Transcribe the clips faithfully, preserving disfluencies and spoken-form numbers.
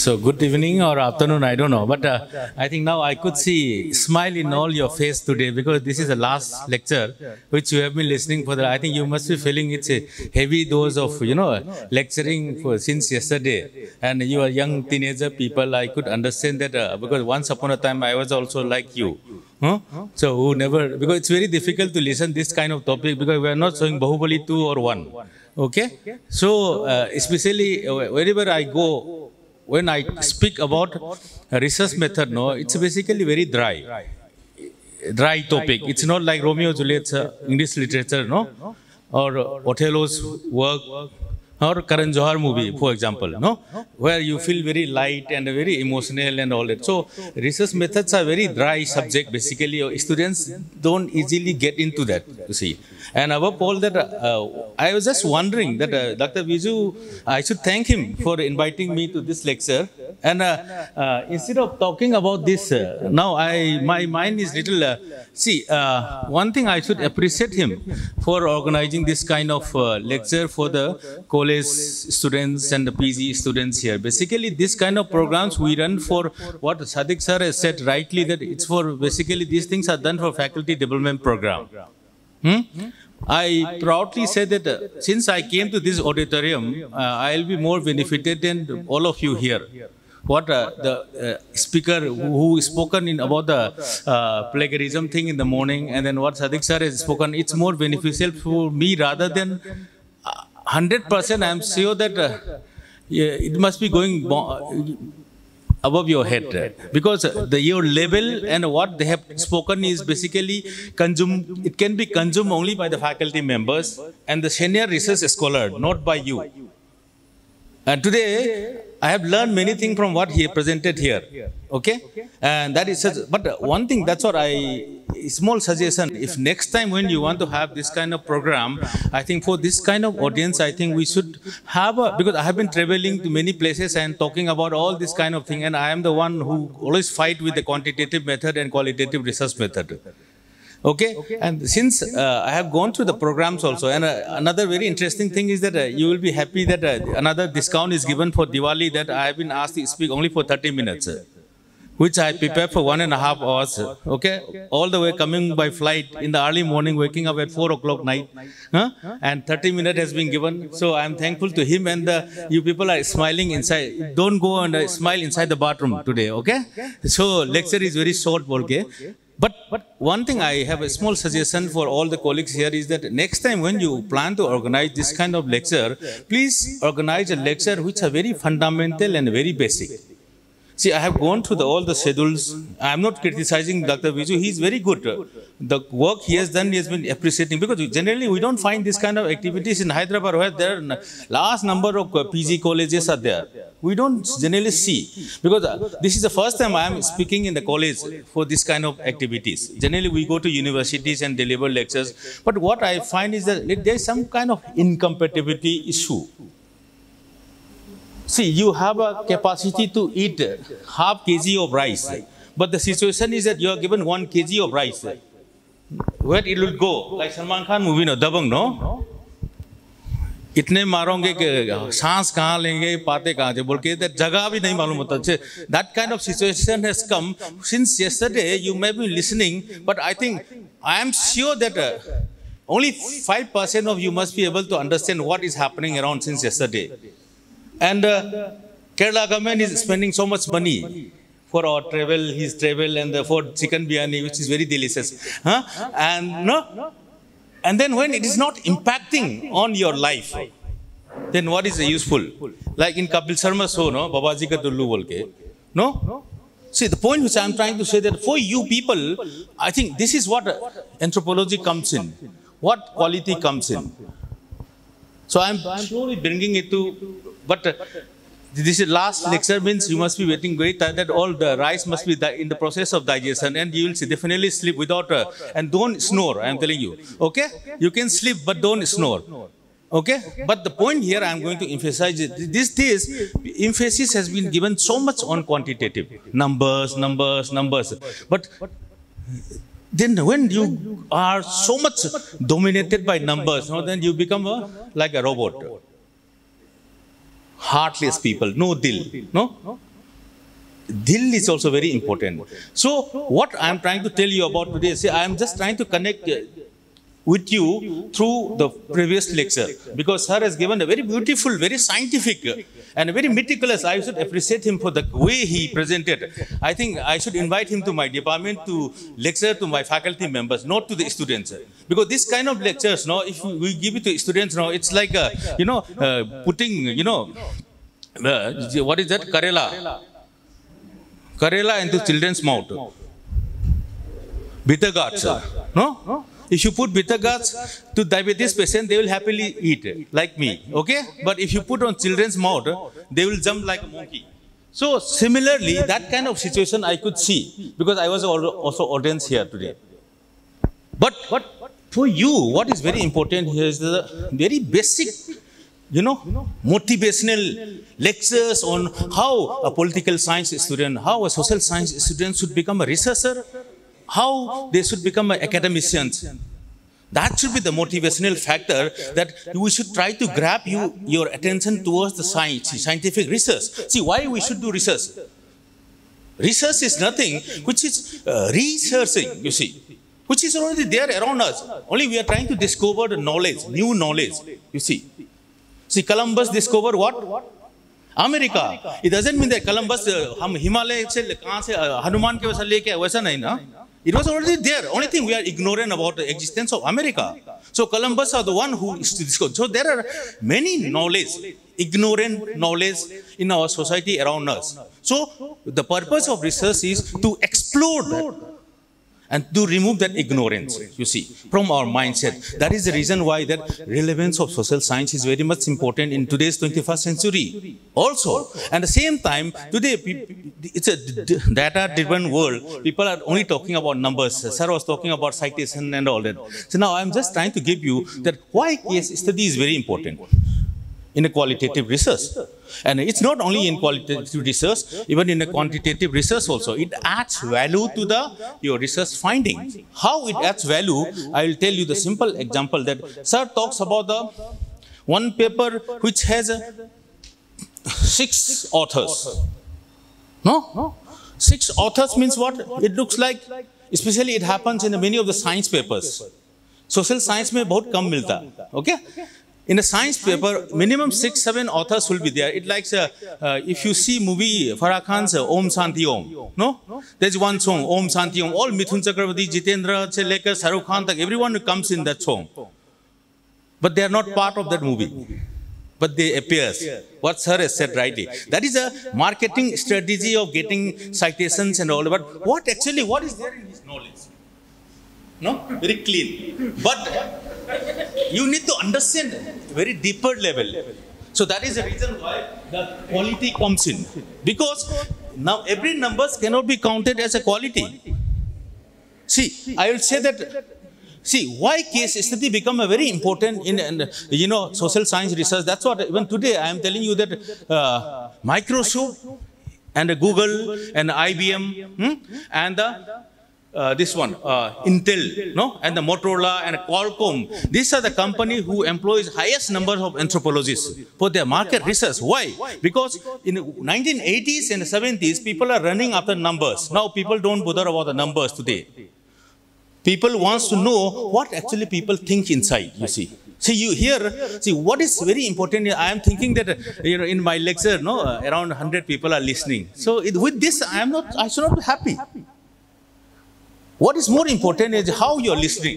So good evening or afternoon, I don't know. But uh, I think now I could see smile in all your face today, because this is the last lecture which you have been listening for. The, I think you must be feeling it's a heavy dose of, you know, lecturing for, since yesterday. And you are young teenager people. I could understand that uh, because once upon a time I was also like you. Huh? So who never, because it's very difficult to listen this kind of topic, because we are not showing Bahubali two or one. Okay? So uh, especially wherever I go, when I speak about research method, no, it's basically very dry, dry topic. It's not like Romeo Juliet's uh, English literature, no, or uh, Othello's work, or Karan Johar movie, for example, no, where you feel very light and very emotional and all that. So research methods are very dry subject, basically. Students don't easily get into that, you see. And above all that, uh, I was just wondering that uh, Doctor Viju, I should thank him for inviting me to this lecture. And uh, uh, instead of talking about this, uh, now I my mind is little, uh, see, uh, one thing I should appreciate him for organizing this kind of uh, lecture for the college students and the P G students here. Basically, this kind of programs we run for what Sadiq sir has said rightly, that it's for basically these things are done for faculty development program. Hmm? I proudly say that uh, since I came to this auditorium, uh, I'll be more benefited than all of you here. What uh, the uh, speaker who, who spoken in about the uh, plagiarism thing in the morning, and then what Sadiq sir has spoken, it's more beneficial for me rather than one hundred percent. I'm sure that uh, yeah, it must be going above your head, right? Because the, your level and what they have spoken is basically consumed, it can be consumed only by the faculty members and the senior research scholar, not by you. And today, I have learned many things from what he presented here, okay? And that is such, but one thing, that's what I, small suggestion, if next time when you want to have this kind of program, I think for this kind of audience, I think we should have a, because I have been traveling to many places and talking about all this kind of thing, and I am the one who always fight with the quantitative method and qualitative research method. Okay? okay, and since uh, I have gone through the programs also, and uh, another very interesting thing is that uh, you will be happy that uh, another discount is given for Diwali, that I have been asked to speak only for thirty minutes, uh, which I prepared for one and a half hours, uh, okay, all the way coming by flight in the early morning, waking up at four o'clock night, huh? And thirty minutes has been given, so I am thankful to him, and uh, you people are smiling inside, don't go and uh, smile inside the bathroom today, okay, so lecture is very short, okay. But, but one thing I have a small suggestion for all the colleagues here is that next time when you plan to organize this kind of lecture, please organize a lecture which are very fundamental and very basic. See, I have gone through the, all the schedules. I am not criticizing Doctor Viju. He is very good. The work he has done, he has been appreciating, because generally we don't find this kind of activities in Hyderabad, where there are large number of P G colleges are there. We don't generally see, because uh, this is the first time I am speaking in the college for this kind of activities. Generally, we go to universities and deliver lectures. But what I find is that there is some kind of incompatibility issue. See, you have a capacity to eat half kg of rice, but the situation is that you are given one kg of rice. Where it will go? Like Salman Khan movie, no? Dabang, no? Itne maronge ke saans kahan lenge, paate kahan se, bolke that jagah bhi nahi malum hota. That kind of situation has come since yesterday. You may be listening, but I think, I am sure that uh, only five percent of you must be able to understand what is happening around since yesterday. And uh, Kerala government is spending so much money for our travel, his travel, and uh, for chicken biryani, which is very delicious. Huh? And, no? and then when it is not impacting on your life, then what is useful? Like in Kapil Sharma show, no? Babaji ka dullu bolke. No? See, the point which I am trying to say, that for you people, I think this is what anthropology comes in, what quality comes in. So I am slowly bringing it to... But uh, this is last lecture, means you must be waiting great time, that all the rice must be in the process of digestion, and you will see, definitely sleep without, uh, and don't snore, I am telling you, okay? You can sleep but don't snore, okay? But the point here I am going to emphasize, this this emphasis has been given so much on quantitative, numbers, numbers, numbers, but then when you are so much dominated by numbers, no, then you become a, like a robot. heartless people, no dil, no? Dil is also very important. So what I am trying to tell you about today, see, I am just trying to connect with you through the previous lecture, because sir has given a very beautiful, very scientific and very meticulous. I should appreciate him for the way he presented. I think I should invite him to my department to lecture to my faculty members, not to the students. Because this kind of lectures, no, if we give it to students, no, it's like, uh, you know, uh, putting, you know, uh, what is that? Kerala. Kerala into children's mouth. Bitter gourd, no? If you put bitter gourds to diabetes patient, they will happily eat, like me, okay? But if you put on children's mouth, they will jump like a monkey. So similarly, that kind of situation I could see, because I was also audience here today. But for you, what is very important here is the very basic, you know, motivational lectures on how a political science student, how a social science student should become a researcher, how they should become academicians. That should be the motivational factor, that we should try to grab you, your attention towards the science, scientific research. See, why we should do research? Research is nothing which is uh, researching, you see, which is already there around us. Only we are trying to discover the knowledge, new knowledge, you see. See, Columbus discovered what? America. It doesn't mean that Columbus, uh, Himalaya, Hanuman, it was already there. Only thing we are ignorant about the existence of America. So Columbus are the one who is to discover. So there are many knowledge, ignorant knowledge in our society around us. So the purpose of research is to explore that and to remove that ignorance, you see, from our mindset. That is the reason why that relevance of social science is very much important in today's twenty-first century also. And the same time, today, it's a data-driven world. People are only talking about numbers. Sir was talking about citation and all that. So now I'm just trying to give you that why case study is very important in a qualitative research. And it's not only in qualitative research, even in a quantitative research also. It adds value to the your research findings. How it adds value, I will tell you the simple example that sir talks about the one paper which has six authors. No? Six authors means what? It looks like, especially it happens in many of the science papers. Social science mein bahut kam milta, okay? In a science paper, minimum six, seven authors will be there. It likes, uh, uh, if you see movie, Farah Khan's uh, Om Santi Om, no? There's one song, Om Santi Om. All Mithun Chakravarti, Jitendra Chalekar, Saru Khan, everyone comes in that song. But they are not part of that movie. But they appear. What sir has said rightly. That is a marketing strategy of getting citations and all. But what actually, what is there in his knowledge? No? Very clean. But you need to understand very deeper level. So that is the reason why the quality comes in. Because now every numbers cannot be counted as a quality. See, I will say that, see, why case study become a very important in, in you know, social science research. That's what even today I am telling you that uh, Microsoft and uh, Google and I B M hmm, and the Uh, this one, uh, Intel, no, and the Motorola and Qualcomm. These are the company who employs highest number of anthropologists for their market research. Why? Because in the nineteen eighties and seventies, people are running after numbers. Now people don't bother about the numbers today. People wants to know what actually people think inside, you see. See, you hear, see, what is very important, I am thinking that, you know, in my lecture, no, around one hundred people are listening. So it, with this, I am not, I should not be happy. What is more important is how you are listening.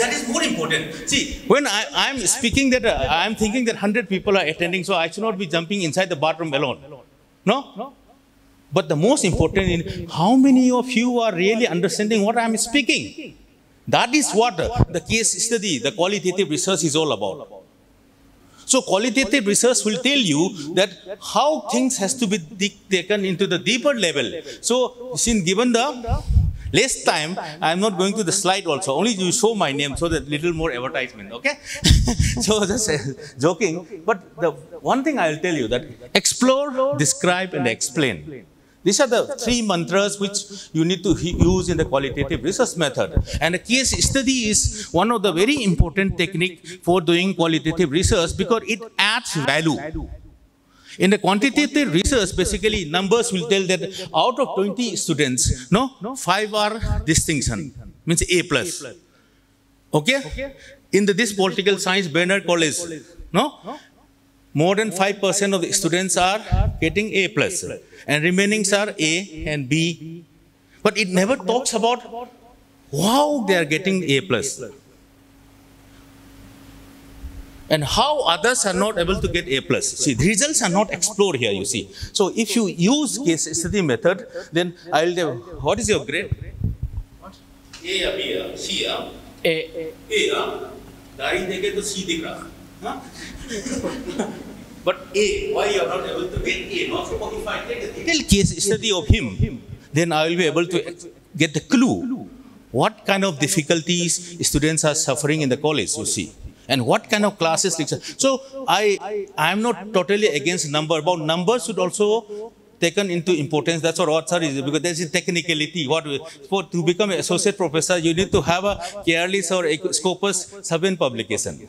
That is more important. See, when I am speaking that, uh, I am thinking that one hundred people are attending, so I should not be jumping inside the bathroom alone. No? But the most important is how many of you are really understanding what I am speaking. That is what the case study, the qualitative research is all about. So qualitative research will tell you that how things has to be taken into the deeper level. So since given the less time, I am not going to the slide also. Only you show my name so that little more advertisement, okay? So just uh, joking. But the one thing I will tell you that explore, describe and explain. These are the three mantras which you need to use in the qualitative research method. And a case study is one of the very important technique for doing qualitative research because it adds value. In the quantitative research, basically numbers will tell that out of twenty students, no, five are distinction, means A plus. Okay? In the, this political science, Bernard College, no? More than five percent of the students are getting A plus, and remainings are A and B. But it never talks about how they are getting A plus and how others are not able to get A plus. See, the results are not explored here, you see. So if you use case study method, then I'll do, what is your grade? What? A or B or C or? A. A or? Dari deke to C dikh raha. Huh? But A, why you are not able to get A? Not so if I take a detailed case study of him, then I will be able to get the clue what kind of difficulties students are suffering in the college, you see, and what kind of classes. So I I am not totally against number, but numbers should also taken into importance. That's what author is, because there's a technicality. What for to become an associate professor, you need to have a Kerala or a Scopus seven publication.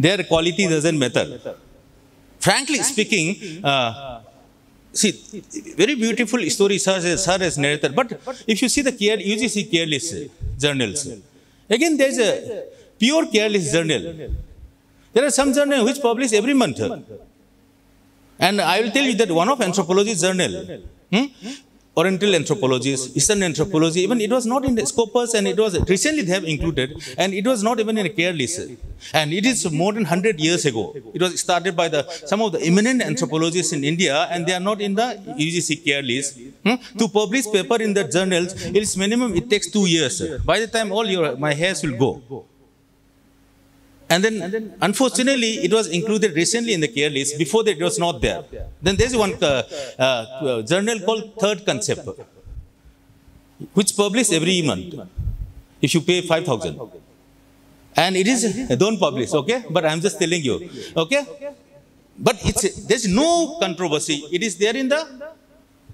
Their quality doesn't matter. Frankly speaking, uh, see, very beautiful story sir has, sir has narrated. But if you see the care, U G C care list journals, again there is a pure care list journal. There are some journals which publish every month. And I will tell you that one of anthropology journal, hmm? Oriental anthropologists, Eastern anthropology, even it was not in the Scopus, and it was recently they have included, and it was not even in a care list. And it is more than one hundred years ago. It was started by the some of the eminent anthropologists in India, and they are not in the U G C care list. Hmm? To publish paper in the journals, it is minimum, it takes two years. By the time all your my hairs will go. And then, unfortunately, it was included recently in the care list. Before that, it was not there. Then there's one uh, uh, journal called Third Concept, which published every month, if you pay five thousand. And it is, don't publish, okay? But I'm just telling you, okay? But it's, there's no controversy. It is there in the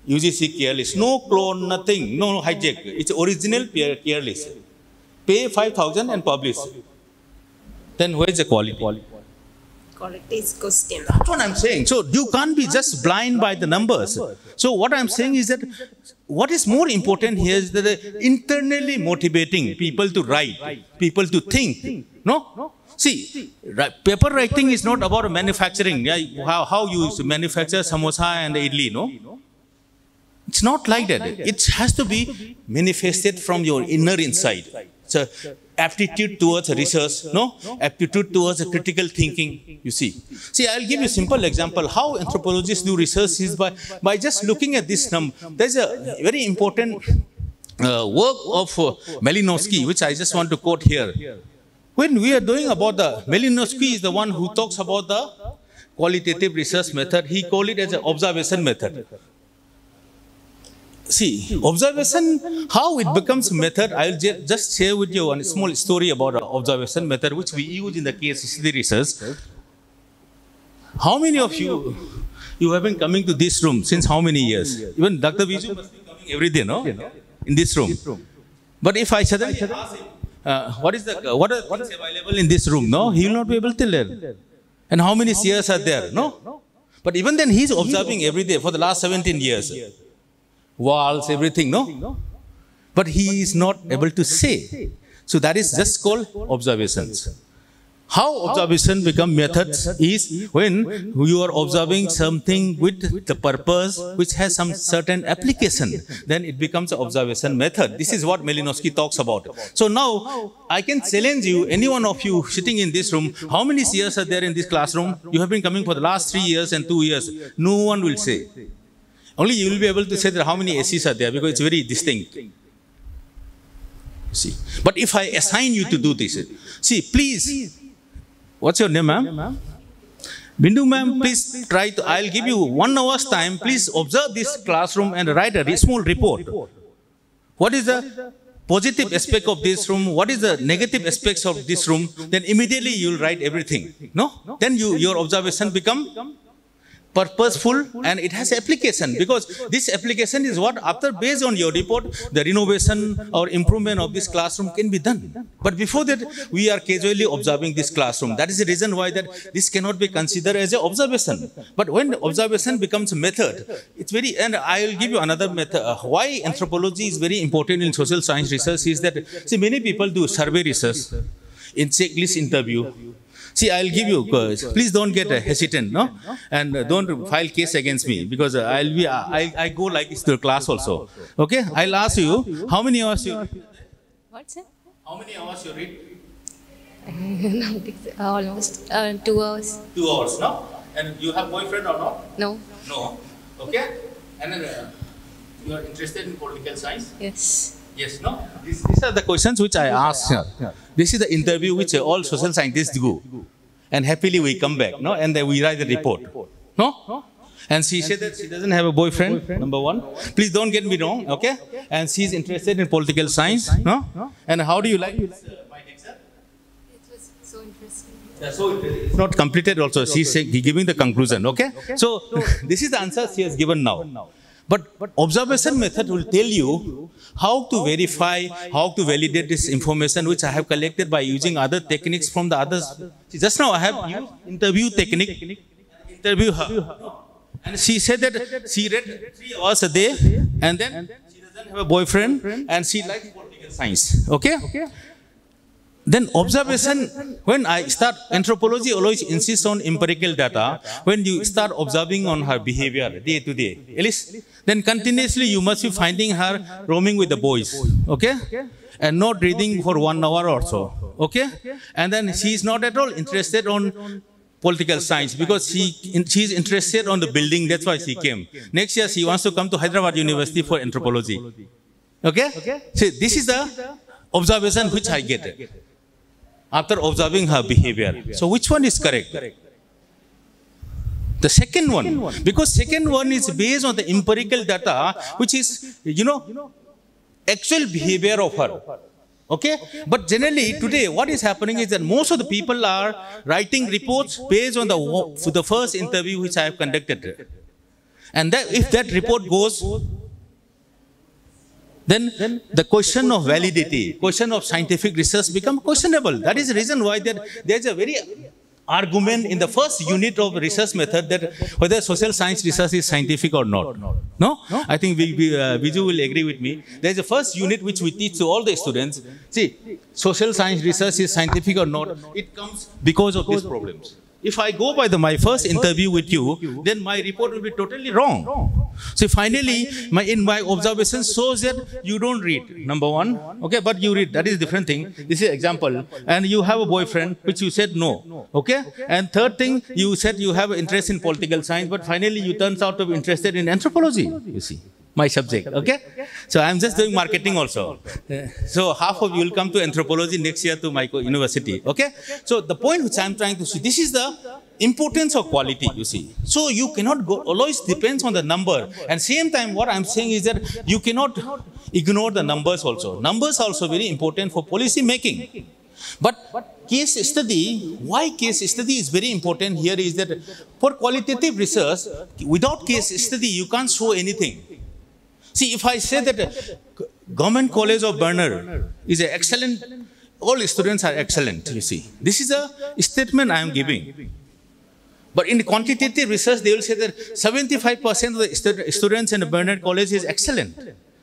U G C care list. No clone, nothing, no hijack. It's original care list. Pay five thousand and publish. Then where is the quality? Quality is question. That's what I'm saying. So you can't be just blind by the numbers. So what I'm saying is that what is more important here is that internally motivating people to write, people to think. No? See, paper writing is not about manufacturing. How, how you manufacture samosa and idli, no? It's not like that. It has to be manifested from your inner inside. So, aptitude towards research, no? Aptitude towards critical thinking, you see. See, I'll give you a simple example. How anthropologists do research is by, by just looking at this number. There's a very important uh, work of uh, Malinowski, which I just want to quote here. When we are doing about the, Malinowski is the one who talks about the qualitative research method. He called it as an observation method. See, observation, how it becomes method, I'll just share with you one small story about observation method, which we use in the case study research. How many of you, you have been coming to this room since how many years? Even Doctor Viju must be coming every day, no? In this room. But if I suddenly ask him, uh, what is the, uh, what are things available in this room, no? He will not be able to learn. And how many chairs are there, no? But even then, he's observing every day for the last seventeen years. Walls, everything, no? But he is not able to say. So that is just called observations. How observation become methods is when you are observing something with the purpose which has some certain application, then it becomes an observation method. This is what Malinowski talks about. So now I can challenge you, any one of you sitting in this room, how many years are there in this classroom? You have been coming for the last three years and two years. No one will say. Only you will be able to say that how many A Cs are there, because it's very distinct. See, but if I assign you to do this, see, please, what's your name, ma'am? Bindu, ma'am, please try to, I'll give you one hour's time. Please observe this classroom and write a small report. What is the positive aspect of this room? What is the negative aspects of this room? Then immediately you'll write everything. No? Then you, your observation become purposeful, and it has application, because this application is what, after based on your report, the renovation or improvement of this classroom can be done. But before that, we are casually observing this classroom. That is the reason why that this cannot be considered as an observation. But when observation becomes a method, it's very, and I will give you another method. Uh, why anthropology is very important in social science research is that, see, many people do survey research, in checklist interview. See, I'll give you, uh, please don't get uh, hesitant, no? And uh, don't file case against me, because uh, I'll be, uh, I, I go like this to class also. Okay? I'll ask you, how many hours you read? What's it? How many hours you read? Almost uh, two hours. Two hours, no? And you have boyfriend or not? No. No. Okay? And then uh, you are interested in political science? Yes. Yes, no? These, these are the questions which I asked her. Yeah. This is the interview which all social scientists do. And happily we come back, no? And then we write the report, no? And she said that she doesn't have a boyfriend, number one. Please don't get me wrong, okay? And she's interested in political science, no? And how do you like it? My exam? It was so interesting. So it's not completed also. She's giving the conclusion, okay? So this is the answer she has given now. But, but observation method will tell you how to verify, how to validate this information which I have collected by using other techniques from the others. See, just now I have used interview technique, interview her. And she said that she read three hours a day, and then she doesn't have a boyfriend, and she likes political science. Okay? Then observation, when I start, anthropology always insists on empirical data. When you start observing on her behavior day to day, at least, then continuously you must be finding her roaming with the boys, okay? And not reading for one hour or so, okay? And then she is not at all interested on political science, because she, in, she is interested on the building, that's why she came. Next year she wants to come to Hyderabad University for anthropology, okay? See, this is the observation which I get after observing her behavior. So which one is correct? The second one, because second one is based on the empirical data, which is, you know, actual behavior of her. Okay? But generally today what is happening is that most of the people are writing reports based on the, the first interview which I have conducted. And that, if that report goes, Then, then the question of validity, question of scientific research become questionable. That is the reason why there is a very argument in the first unit of research method that whether social science research is scientific or not. No? I think we, we, uh, Viju will agree with me. There is a first unit which we teach to all the students. See, social science research is scientific or not. It comes because of these problems. If I go by the, my first interview with you, then my report will be totally wrong. So finally, my, in my observation shows that you don't read, number one. Okay, but you read, that is a different thing. This is example. And you have a boyfriend, which you said no. Okay? And third thing, you said you have interest in political science, but finally you turns out to be interested in anthropology, you see. My subject, okay? So I'm just doing marketing also. So half of you will come to anthropology next year to my university, okay? So the point which I'm trying to see, this is the importance of quality, you see. So you cannot go, always depends on the number. And same time, what I'm saying is that you cannot ignore the numbers also. Numbers are also very important for policy making. But case study, why case study is very important here is that for qualitative research, without case study, you can't show anything. See, if I say that uh, Government College of Bernard is an excellent, all students are excellent, you see. This is a statement I am giving. But in the quantitative research, they will say that seventy-five percent of the stu students in Bernard College is excellent.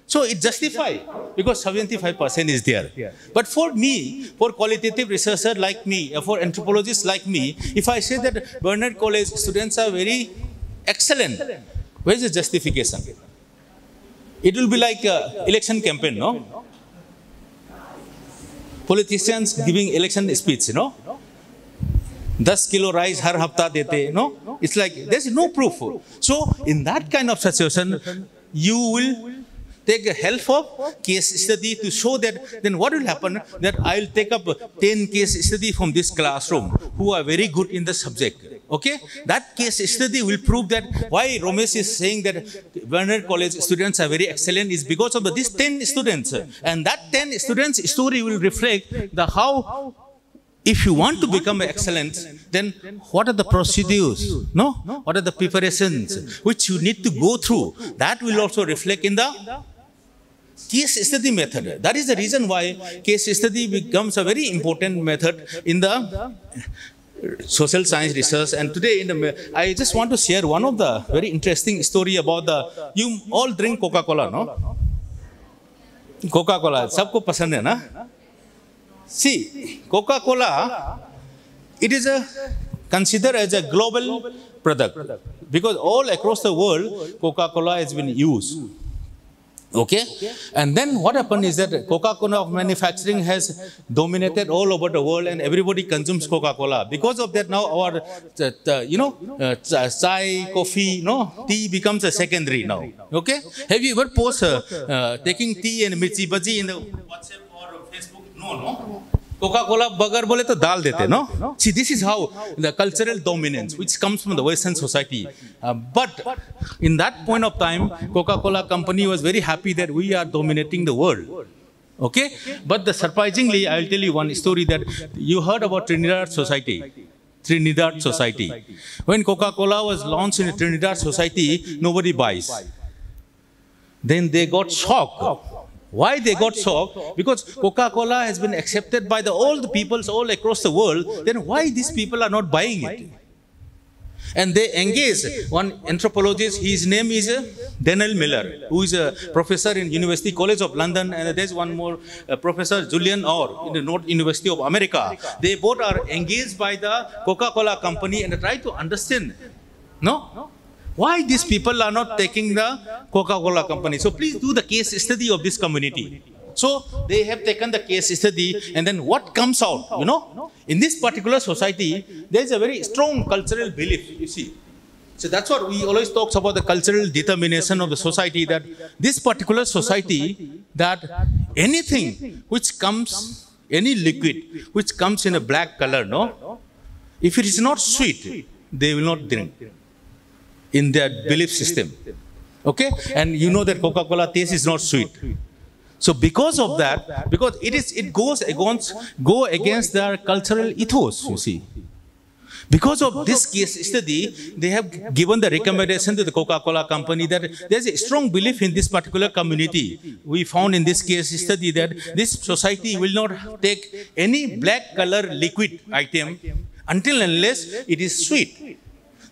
So it justifies, because seventy-five percent is there. But for me, for qualitative researcher like me, for anthropologists like me, if I say that Bernard College students are very excellent, where is the justification? It will be like uh, election campaign, no? Politicians giving election speech, you know? ten kilo rice har hafta dete, no? It's like, there's no proof. So, in that kind of situation, you will take the help of case study to show that, then what will happen? That I'll take up ten case study from this classroom who are very good in the subject. Okay? That case study will prove that why Romesh is saying that Bernard College students are very excellent is because of these ten students. And that ten students' story will reflect the how If you want to become excellent, then what are the procedures? No? What are the preparations which you need to go through? That will also reflect in the case study method. That is the reason why case study becomes a very important method in the social science research. And today, in the, I just want to share one of the very interesting story about the, you all drink Coca-Cola, no? Coca-Cola, sabko pasand hai na? See, Coca-Cola, it is a, considered as a global product because all across the world, Coca-Cola has been used. Okay? And then what happened is that Coca-Cola manufacturing has dominated all over the world and everybody consumes Coca-Cola. Because of that, now our, uh, you know, uh, chai, coffee, no, tea becomes a secondary now. Okay? Have you ever posed uh, uh, taking tea and mirchi bhaji in the WhatsApp? No, no. Coca-Cola burger bole to dal dete, no? See, this is how the cultural dominance, which comes from the Western society. Uh, but in that point of time, Coca-Cola company was very happy that we are dominating the world. Okay? But the surprisingly, I will tell you one story that you heard about Trinidad society. Trinidad society. When Coca-Cola was launched in Trinidad society, nobody buys. Then they got shocked. Why they got shocked? Because Coca-Cola has been accepted by the, all the peoples all across the world. Then why these people are not buying it? And they engaged one anthropologist. His name is Daniel Miller, who is a professor in University College of London. And there's one more uh, professor, Julian Orr, in the North University of America. They both are engaged by the Coca-Cola company and try to understand. No? Why these people are not taking the Coca-Cola company? So please do the case study of this community. So they have taken the case study and then what comes out, you know? In this particular society, there is a very strong cultural belief, you see. So that's what we always talk about the cultural determination of the society, that this particular society, that anything which comes, any liquid which comes in a black color, no? If it is not sweet, they will not drink. In their belief system, okay? And you know that Coca-Cola taste is not sweet. So because of that, because it is, it goes against, go against their cultural ethos, you see. Because of this case study, they have given the recommendation to the Coca-Cola company that there's a strong belief in this particular community. We found in this case study that this society will not take any black color liquid item until unless it is sweet.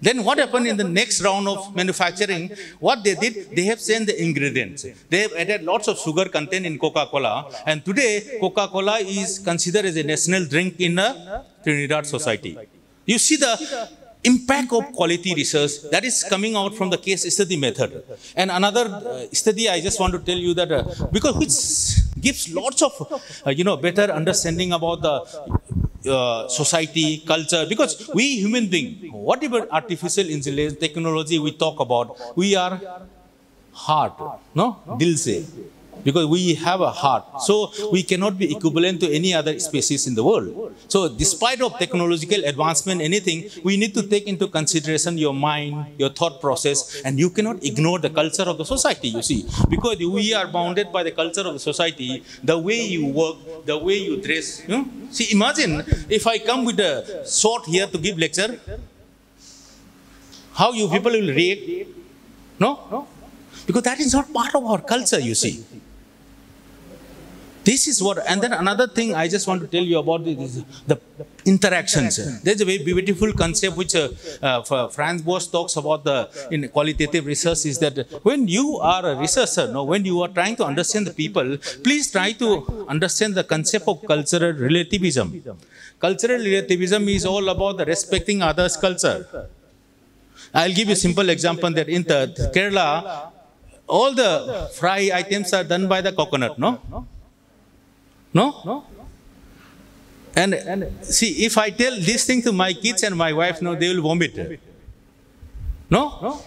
Then what happened in the next round of manufacturing, what they did, they have changed the ingredients. They have added lots of sugar content in Coca-Cola. And today, Coca-Cola is considered as a national drink in a Trinidad society. You see the impact of quality research that is coming out from the case study method. And another uh, study I just want to tell you that, uh, because which gives lots of, uh, you know, better understanding about the Uh, society, culture, because we human beings, whatever artificial intelligence technology we talk about, we are heart, no? Dil se. Because we have a heart. So we cannot be equivalent to any other species in the world. So despite of technological advancement, anything, we need to take into consideration your mind, your thought process, and you cannot ignore the culture of the society, you see. Because we are bounded by the culture of the society, the way you work, the way you dress. You know? See, imagine if I come with a sword here to give lecture, how you people will react? No? Because that is not part of our culture, you see. This is what, and then another thing I just want to tell you about is the interactions. There's a very beautiful concept which uh, uh, Franz Boas talks about the, in qualitative research is that when you are a researcher, no, when you are trying to understand the people, please try to understand the concept of cultural relativism. Cultural relativism is all about the respecting others' culture. I'll give you a simple example that in the Kerala, all the fry items are done by the coconut, no? No? And, and see, if I tell this thing to my kids and my wife, no, they will vomit. No?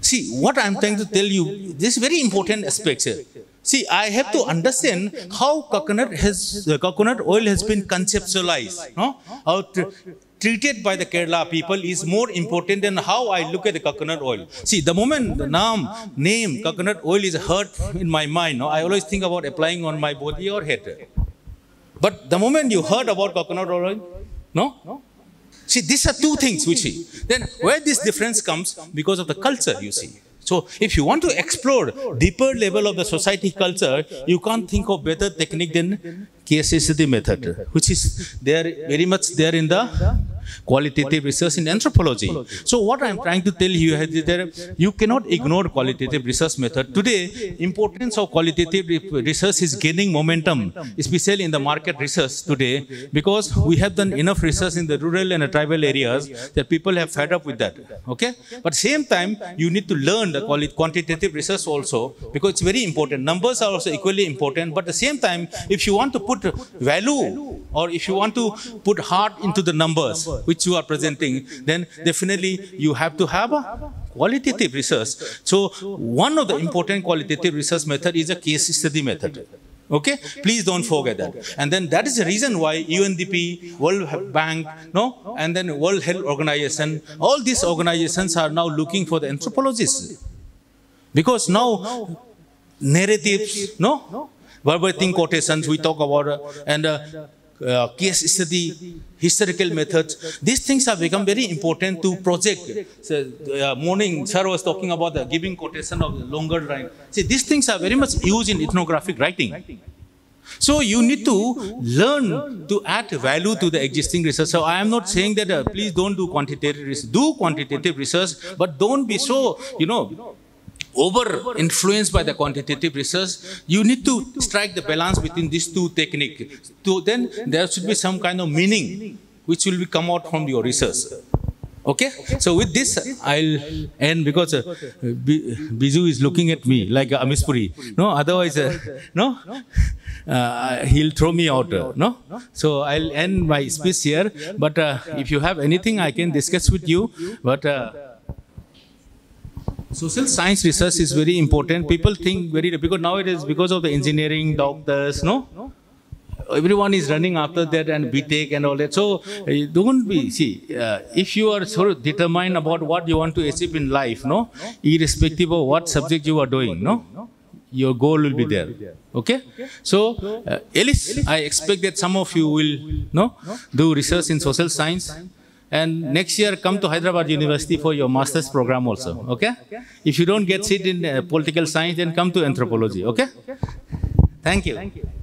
See, what I'm trying to tell you, this is very important aspect here. See, I have to understand how coconut has, uh, coconut oil has been conceptualized, no? How treated by the Kerala people is more important than how I look at the coconut oil. See, the moment the name, name coconut oil is heard in my mind, no, I always think about applying on my body or head. But the moment you heard about coconut oil, no? no? See, these are two things, which see. Then where this difference comes because of the culture, you see. So if you want to explore deeper level of the society culture, you can't think of better technique than K S S D method, which is there very much there in the qualitative research in anthropology. So what I'm trying to tell you is that you cannot ignore qualitative research method. Today, importance of qualitative research is gaining momentum, especially in the market research today, because we have done enough research in the rural and the tribal areas that people have fed up with that. Okay? But same time, you need to learn the quantitative research also, because it's very important. Numbers are also equally important, but at the same time, if you want to put value or if you want to put heart into the numbers which you are presenting, then definitely you have to have a qualitative research. So one of the important qualitative research method is a case study method. Okay? Please don't forget that. And then that is the reason why U N D P, World Bank, no, and then World Health Organization, all these organizations are now looking for the anthropologists. Because now narratives, no, verbatim quotations we talk about, and uh, Uh, case study, historical methods, these things have become very important to project. So, uh, morning, sir was talking about the giving quotation of the longer line. See, these things are very much used in ethnographic writing. So you need to learn to add value to the existing research. So I am not saying that uh, please don't do quantitative research, do quantitative research, but don't be so, you know, over influenced by the quantitative research. You need to strike the balance between these two techniques. So then there should be some kind of meaning which will come out from your research. Okay? So with this, I'll end because uh, Biju is looking at me like uh, Amish Puri. No, otherwise, uh, no, uh, he'll throw me out. Uh, no? So I'll end my speech here. But uh, if you have anything, I can discuss with you. But uh, social science research is very important. People think very, because now it is because of the engineering, doctors, no? Everyone is running after that and B tech and all that. So don't be, see, uh, if you are so determined about what you want to achieve in life, no? Irrespective of what subject you are doing, no? Your goal will be there. Okay? So, uh, at least I expect that some of you will, no? Do research in social science. And next year, come to Hyderabad University for your master's program also, okay? If you don't get seat in uh, political science, then come to anthropology, okay? Thank you.